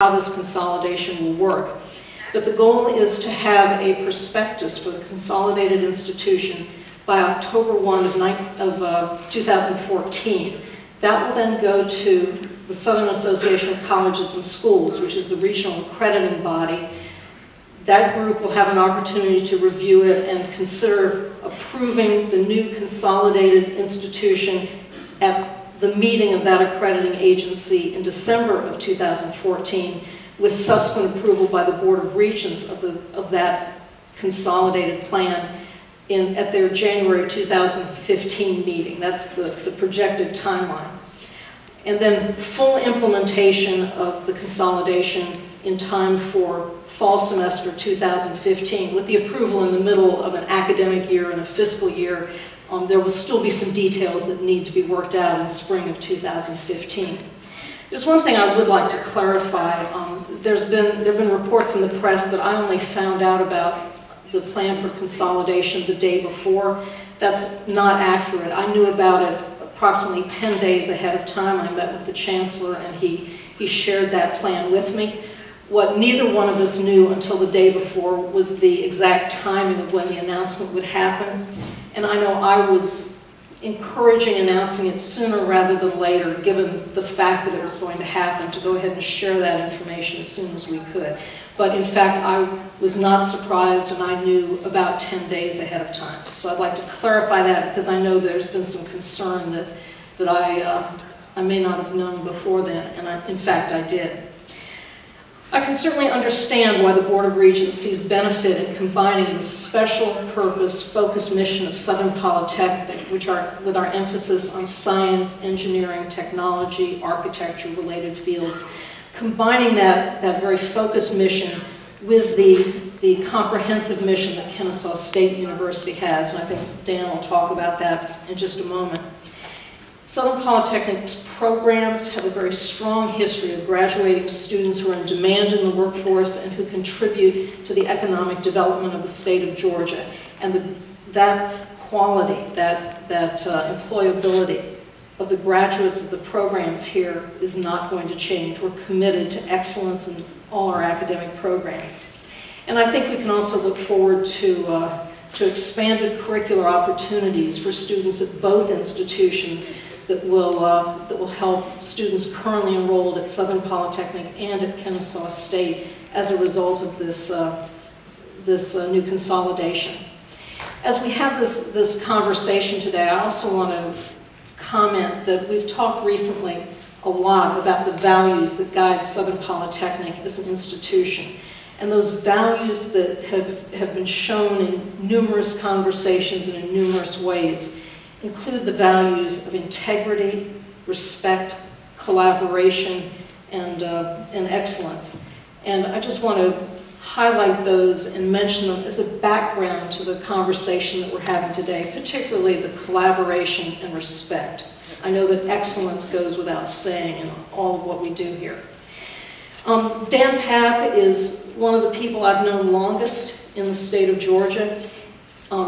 how this consolidation will work. But the goal is to have a prospectus for the consolidated institution by October 1 of 2014. That will then go to the Southern Association of Colleges and Schools, which is the regional accrediting body. That group will have an opportunity to review it and consider approving the new consolidated institution at the meeting of that accrediting agency in December of 2014, with subsequent approval by the Board of Regents of that consolidated plan at their January 2015 meeting. That's the projected timeline. And then full implementation of the consolidation in time for fall semester 2015, with the approval in the middle of an academic year and a fiscal year. There will still be some details that need to be worked out in spring of 2015. There's one thing I would like to clarify. There have been reports in the press that I only found out about the plan for consolidation the day before. That's not accurate. I knew about it approximately 10 days ahead of time. I met with the chancellor and he shared that plan with me. What neither one of us knew until the day before was the exact timing of when the announcement would happen. And I know I was encouraging announcing it sooner rather than later, given the fact that it was going to happen, to go ahead and share that information as soon as we could. But in fact, I was not surprised, and I knew about 10 days ahead of time. So I'd like to clarify that, because I know there's been some concern that I may not have known before then, and in fact I did. I can certainly understand why the Board of Regents sees benefit in combining the special purpose focused mission of Southern Polytechnic, with our emphasis on science, engineering, technology, architecture related fields, combining that very focused mission with the comprehensive mission that Kennesaw State University has, and I think Dan will talk about that in just a moment. Southern Polytechnic's programs have a very strong history of graduating students who are in demand in the workforce and who contribute to the economic development of the state of Georgia. And that quality, that employability of the graduates of the programs here is not going to change. We're committed to excellence in all our academic programs. And I think we can also look forward to expanded curricular opportunities for students at both institutions that will help students currently enrolled at Southern Polytechnic and at Kennesaw State as a result of this new consolidation. As we have this conversation today, I also want to comment that we've talked recently a lot about the values that guide Southern Polytechnic as an institution. And those values that have been shown in numerous conversations and in numerous ways include the values of integrity, respect, collaboration, and excellence. And I just want to highlight those and mention them as a background to the conversation that we're having today, particularly the collaboration and respect. I know that excellence goes without saying in all of what we do here. Dan Papp is one of the people I've known longest in the state of Georgia.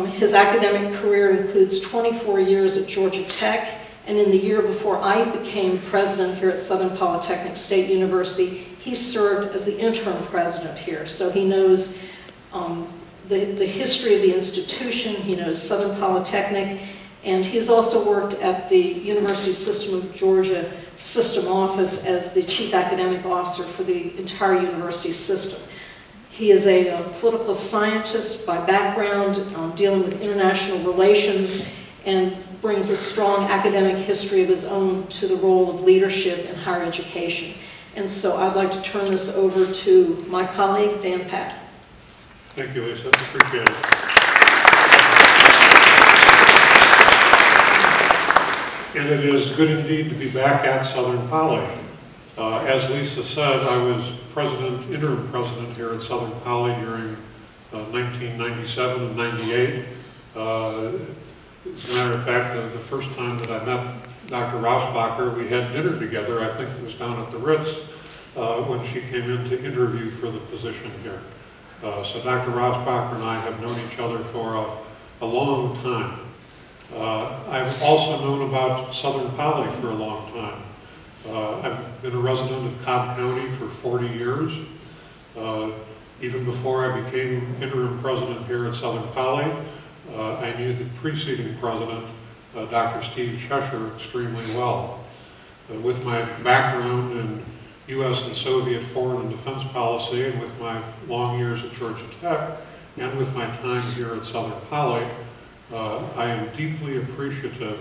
His academic career includes 24 years at Georgia Tech, and in the year before I became president here at Southern Polytechnic State University, he served as the interim president here. So he knows the history of the institution, he knows Southern Polytechnic, and he's also worked at the University System of Georgia System Office as the Chief Academic Officer for the entire university system. He is a political scientist by background, dealing with international relations, and brings a strong academic history of his own to the role of leadership in higher education. And so I'd like to turn this over to my colleague, Dan Papp. Thank you, Lisa. Appreciate it. And it is good indeed to be back at Southern Poly. As Lisa said, I was interim president here at Southern Poly during 1997 and 98. As a matter of fact, the first time that I met Dr. Rossbacher, we had dinner together. I think it was down at the Ritz when she came in to interview for the position here. So Dr. Rossbacher and I have known each other for a long time. I've also known about Southern Poly for a long time. I've been a resident of Cobb County for 40 years. Even before I became interim president here at Southern Poly, I knew the preceding president, Dr. Steve Cheshire, extremely well. With my background in U.S. and Soviet foreign and defense policy, and with my long years at Georgia Tech, and with my time here at Southern Poly, I am deeply appreciative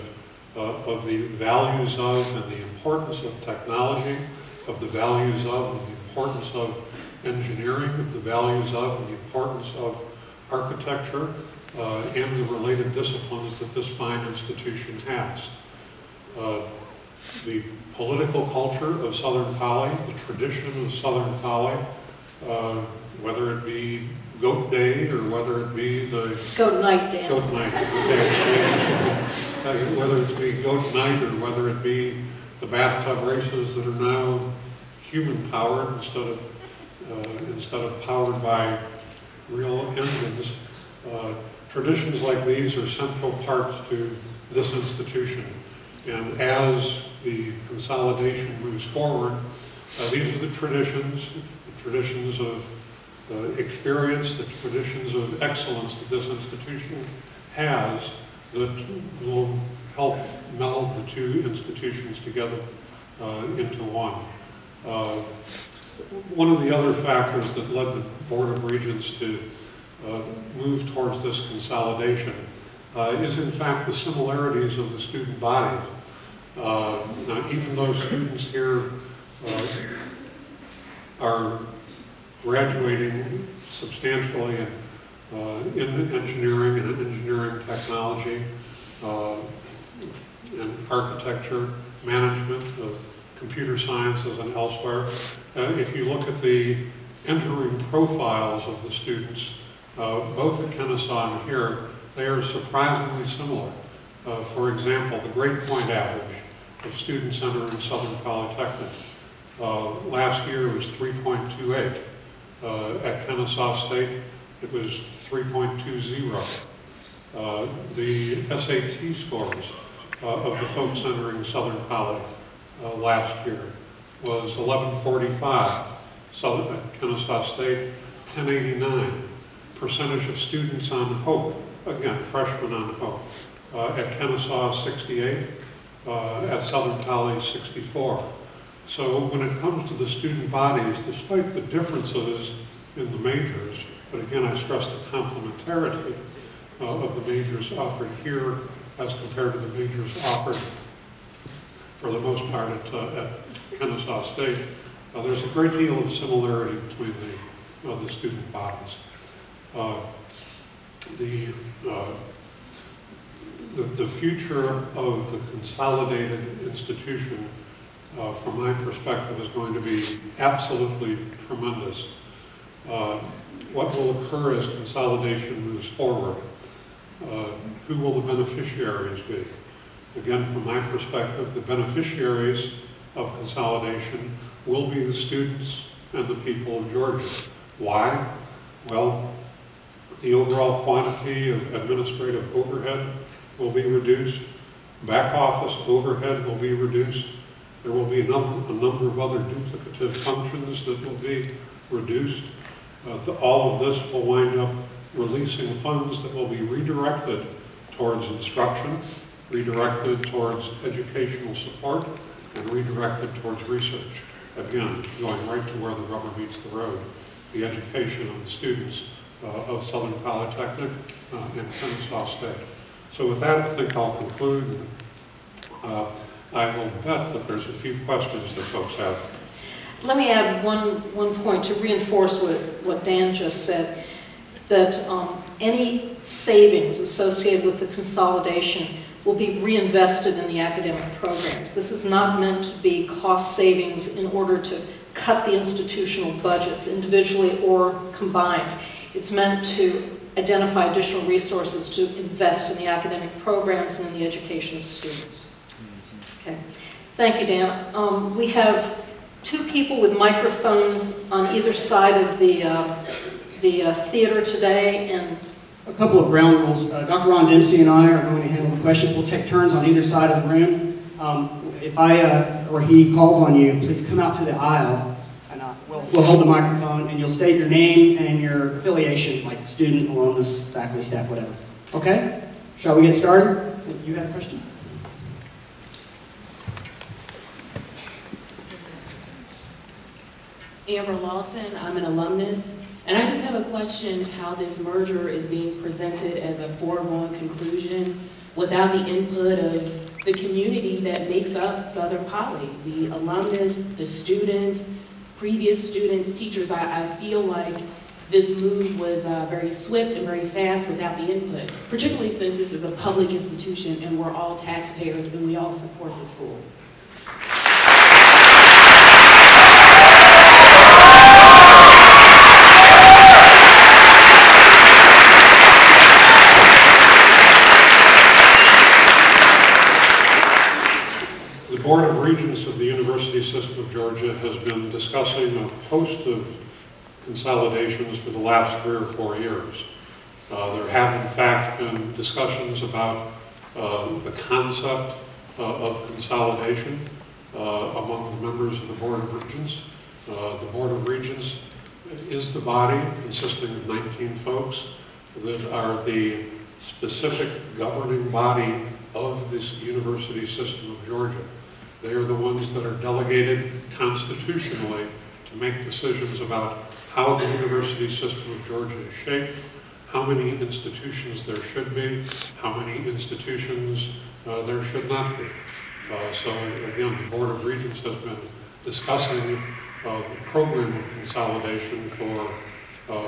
of the values of and the importance of technology, of the values of and the importance of engineering, of the values of and the importance of architecture, and the related disciplines that this fine institution has. The political culture of Southern Poly, the tradition of Southern Poly, whether it be Goat Day or whether it be the... Goat Night, Dan. Goat Night. Whether it be Goat Night or whether it be the bathtub races that are now human-powered instead of powered by real engines, traditions like these are central parts to this institution. And as the consolidation moves forward, these are the traditions of experience, the traditions of excellence that this institution has that will help meld the two institutions together into one. One of the other factors that led the Board of Regents to move towards this consolidation is in fact the similarities of the student body. Now, even though students here are graduating substantially in engineering and engineering technology, and architecture, management, computer sciences, and elsewhere, if you look at the entering profiles of the students, both at Kennesaw and here, they are surprisingly similar. For example, the grade point average of students entering Southern Polytechnic last year was 3.28. At Kennesaw State, it was 3.20. The SAT scores of the folks entering Southern Poly last year was 1145. Southern, at Kennesaw State, 1089. Percentage of students on hope, again, freshmen on hope. At Kennesaw, 68. At Southern Poly, 64. So when it comes to the student bodies, despite the differences in the majors, but again I stress the complementarity of the majors offered here as compared to the majors offered for the most part at Kennesaw State, there's a great deal of similarity between the student bodies. The future of the consolidated institution, from my perspective, is going to be absolutely tremendous. What will occur as consolidation moves forward? Who will the beneficiaries be? Again, from my perspective, the beneficiaries of consolidation will be the students and the people of Georgia. Why? Well, the overall quantity of administrative overhead will be reduced. Back office overhead will be reduced. There will be a number of other duplicative functions that will be reduced. All of this will wind up releasing funds that will be redirected towards instruction, redirected towards educational support, and redirected towards research. Again, going right to where the rubber meets the road, the education of the students of Southern Polytechnic and Kennesaw State. So with that, I think I'll conclude. I will bet that there's a few questions that folks have. Let me add one point to reinforce what Dan just said, that any savings associated with the consolidation will be reinvested in the academic programs. This is not meant to be cost savings in order to cut the institutional budgets individually or combined. It's meant to identify additional resources to invest in the academic programs and in the education of students. Okay. Thank you, Dan. We have two people with microphones on either side of the theater today. And a couple of ground rules. Dr. Ron Dempsey and I are going to handle the questions. We'll take turns on either side of the room. if I or he calls on you, please come out to the aisle, and we'll hold the microphone, and you'll state your name and your affiliation, like student, alumnus, faculty, staff, whatever. Okay? Shall we get started? You had a question? Amber Lawson, I'm an alumnus, and I just have a question how this merger is being presented as a foregone conclusion without the input of the community that makes up Southern Poly, the alumnus, the students, previous students, teachers. I feel like this move was very swift and very fast without the input, particularly since this is a public institution and we're all taxpayers and we all support the school. The Board of Regents of the University System of Georgia has been discussing a host of consolidations for the last 3 or 4 years. There have, in fact, been discussions about the concept of consolidation among the members of the Board of Regents. The Board of Regents is the body consisting of 19 folks that are the specific governing body of this University System of Georgia. They are the ones that are delegated constitutionally to make decisions about how the University System of Georgia is shaped, how many institutions there should be, how many institutions there should not be. So again, the Board of Regents has been discussing the program of consolidation for